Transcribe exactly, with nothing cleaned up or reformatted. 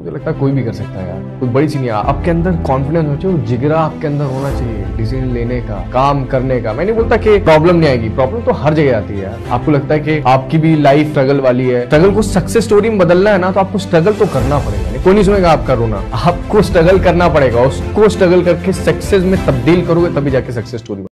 मुझे लगता है कोई भी कर सकता है यार, कोई बड़ी चीज नहीं। आपके अंदर कॉन्फिडेंस हो चाहिए, जिगरा आपके अंदर होना चाहिए डिसीजन लेने का, काम करने का। मैं नहीं बोलता कि प्रॉब्लम नहीं आएगी, प्रॉब्लम तो हर जगह आती है यार। आपको लगता है कि आपकी भी लाइफ स्ट्रगल वाली है, स्ट्रगल को सक्सेस स्टोरी में बदलना है ना, तो आपको स्ट्रगल तो करना पड़ेगा। कोई नहीं सुनेगा आपका रोना, आपको स्ट्रगल करना पड़ेगा, उसको स्ट्रगल करके सक्सेस में तब्दील करोगे तभी जाके सक्सेस स्टोरी।